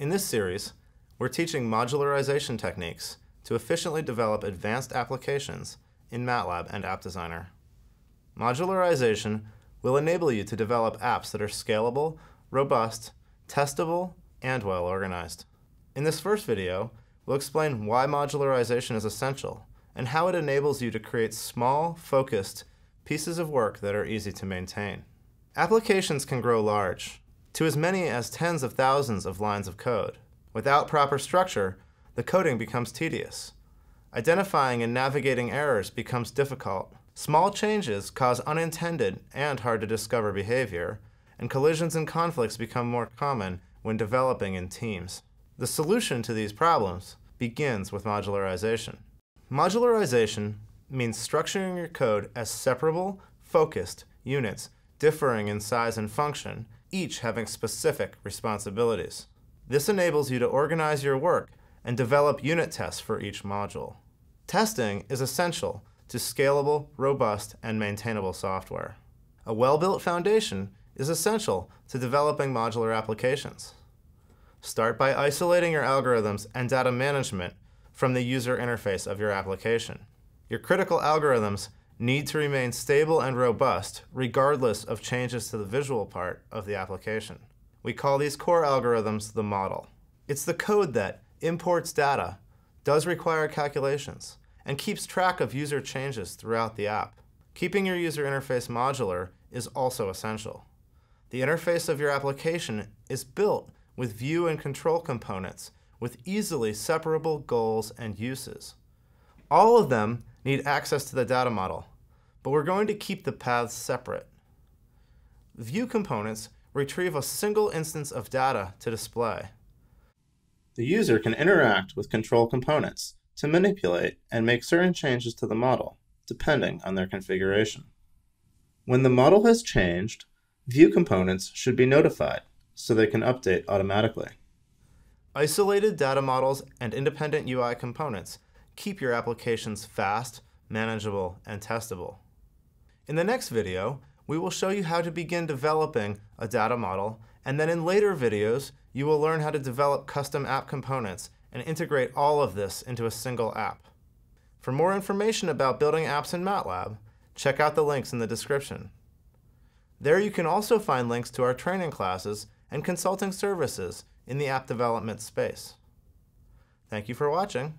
In this series, we're teaching modularization techniques to efficiently develop advanced applications in MATLAB and App Designer. Modularization will enable you to develop apps that are scalable, robust, testable, and well-organized. In this first video, we'll explain why modularization is essential and how it enables you to create small, focused pieces of work that are easy to maintain. Applications can grow large, to as many as tens of thousands of lines of code. Without proper structure, the coding becomes tedious. Identifying and navigating errors becomes difficult. Small changes cause unintended and hard-to-discover behavior, and collisions and conflicts become more common when developing in teams. The solution to these problems begins with modularization. Modularization means structuring your code as separable, focused units differing in size and function, each having specific responsibilities. This enables you to organize your work and develop unit tests for each module. Testing is essential to scalable, robust, and maintainable software. A well-built foundation is essential to developing modular applications. Start by isolating your algorithms and data management from the user interface of your application. Your critical algorithms need to remain stable and robust regardless of changes to the visual part of the application. We call these core algorithms the model. It's the code that imports data, does require calculations, and keeps track of user changes throughout the app. Keeping your user interface modular is also essential. The interface of your application is built with view and control components with easily separable goals and uses. All of them need access to the data model, but we're going to keep the paths separate. View components retrieve a single instance of data to display. The user can interact with control components to manipulate and make certain changes to the model, depending on their configuration. When the model has changed, view components should be notified so they can update automatically. Isolated data models and independent UI components keep your applications fast, manageable, and testable. In the next video, we will show you how to begin developing a data model, and then in later videos, you will learn how to develop custom app components and integrate all of this into a single app. For more information about building apps in MATLAB, check out the links in the description. There you can also find links to our training classes and consulting services in the app development space. Thank you for watching.